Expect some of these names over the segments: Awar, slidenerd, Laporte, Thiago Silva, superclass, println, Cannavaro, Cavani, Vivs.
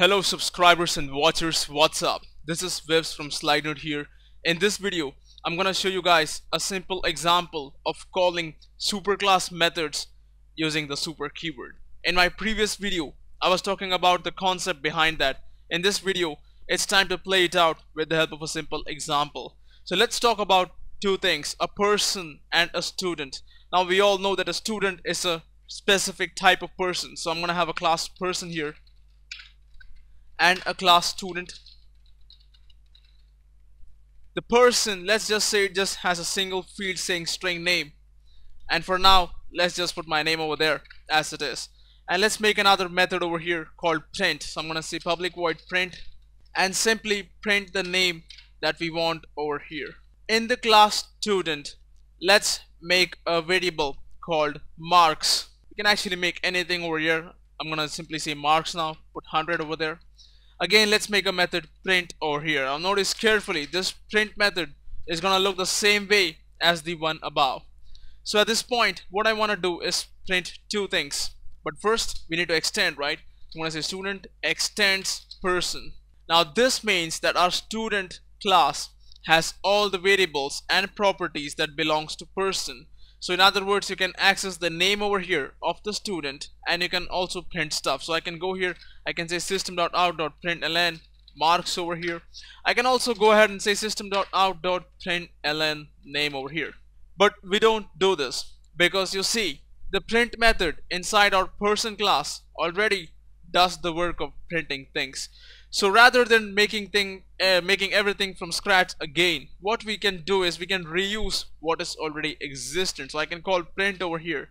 Hello subscribers and watchers, what's up? This is Vivs from slidenerd here. In this video, I'm gonna show you guys a simple example of calling superclass methods using the super keyword. In my previous video, I was talking about the concept behind that. In this video, it's time to play it out with the help of a simple example. So let's talk about two things, a person and a student. Now we all know that a student is a specific type of person. So I'm gonna have a class person here and a class student. The person, let's just say it just has a single field saying string name, and for now let's just put my name over there as it is, and let's make another method over here called print. So I'm gonna say public void print and simply print the name that we want over here. In the class student, let's make a variable called marks. You can actually make anything over here. I'm gonna simply say marks now, put 100 over there. Again, let's make a method print over here. Now notice carefully, this print method is gonna look the same way as the one above. So at this point, what I wanna do is print two things. But first, we need to extend, right? So I'm gonna say student extends person. Now this means that our student class has all the variables and properties that belongs to person. So in other words, you can access the name over here of the student, and you can also print stuff. So I can go here, I can say system.out.println marks over here. I can also go ahead and say system.out.println name over here. But we don't do this because you see, the print method inside our person class already does the work of printing things. So rather than making everything from scratch again, what we can do is we can reuse what is already existent. So I can call print over here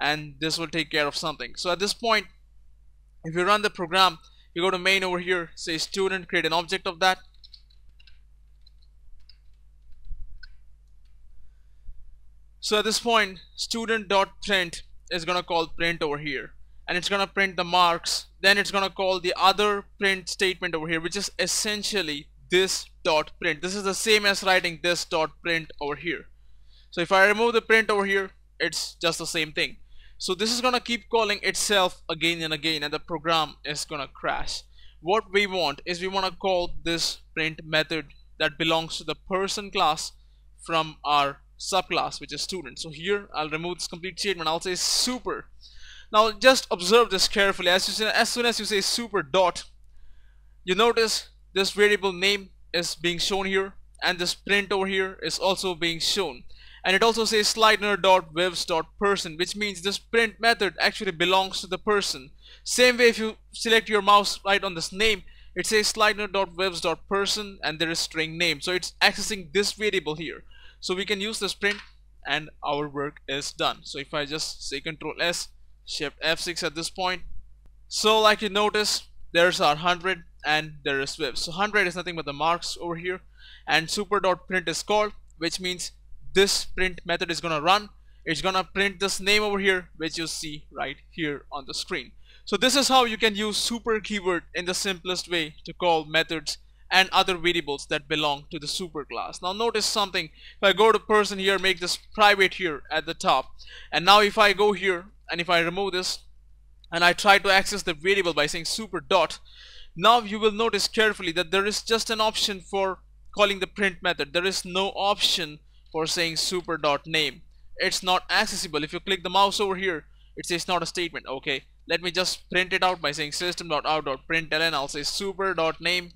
and this will take care of something. So at this point, if you run the program, you go to main over here, say student, create an object of that, so at this point student.print is gonna call print over here, and it's gonna print the marks. Then it's gonna call the other print statement over here, which is essentially this dot print. This is the same as writing this dot print over here. So if I remove the print over here, it's just the same thing. So this is gonna keep calling itself again and again, and the program is gonna crash. What we want is we wanna call this print method that belongs to the person class from our subclass, which is student. So here I'll remove this complete statement. I'll say super. Now just observe this carefully. As soon as you say super dot, you notice this variable name is being shown here, and this print over here is also being shown, and it also says slidenerd.vivs.person, which means this print method actually belongs to the person. Same way, if you select your mouse right on this name, it says slidenerd.vivs.person and there is string name, so it's accessing this variable here. So we can use this print and our work is done. So if I just say Control S, Shift F6 at this point. So like you notice, there's our 100 and there is Vivs. So 100 is nothing but the marks over here, and super.print is called, which means this print method is gonna run. It's gonna print this name over here, which you see right here on the screen. So this is how you can use super keyword in the simplest way to call methods and other variables that belong to the super class. Now notice something. If I go to person here, make this private here at the top, and now if I go here and if I remove this and I try to access the variable by saying super dot, now you will notice carefully that there is just an option for calling the print method. There is no option for saying super dot name. It's not accessible. If you click the mouse over here, it says not a statement. Okay, let me just print it out by saying system.out.println. I'll say super dot name,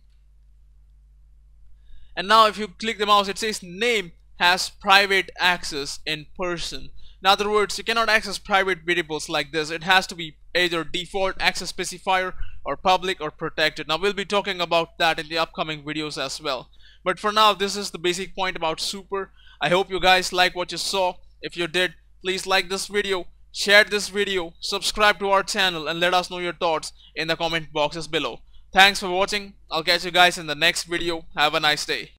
and now if you click the mouse, it says name has private access in person. In other words, you cannot access private variables like this. It has to be either default access specifier or public or protected. Now we'll be talking about that in the upcoming videos as well. But for now, this is the basic point about super. I hope you guys like what you saw. If you did, please like this video, share this video, subscribe to our channel, and let us know your thoughts in the comment boxes below. Thanks for watching. I'll catch you guys in the next video. Have a nice day.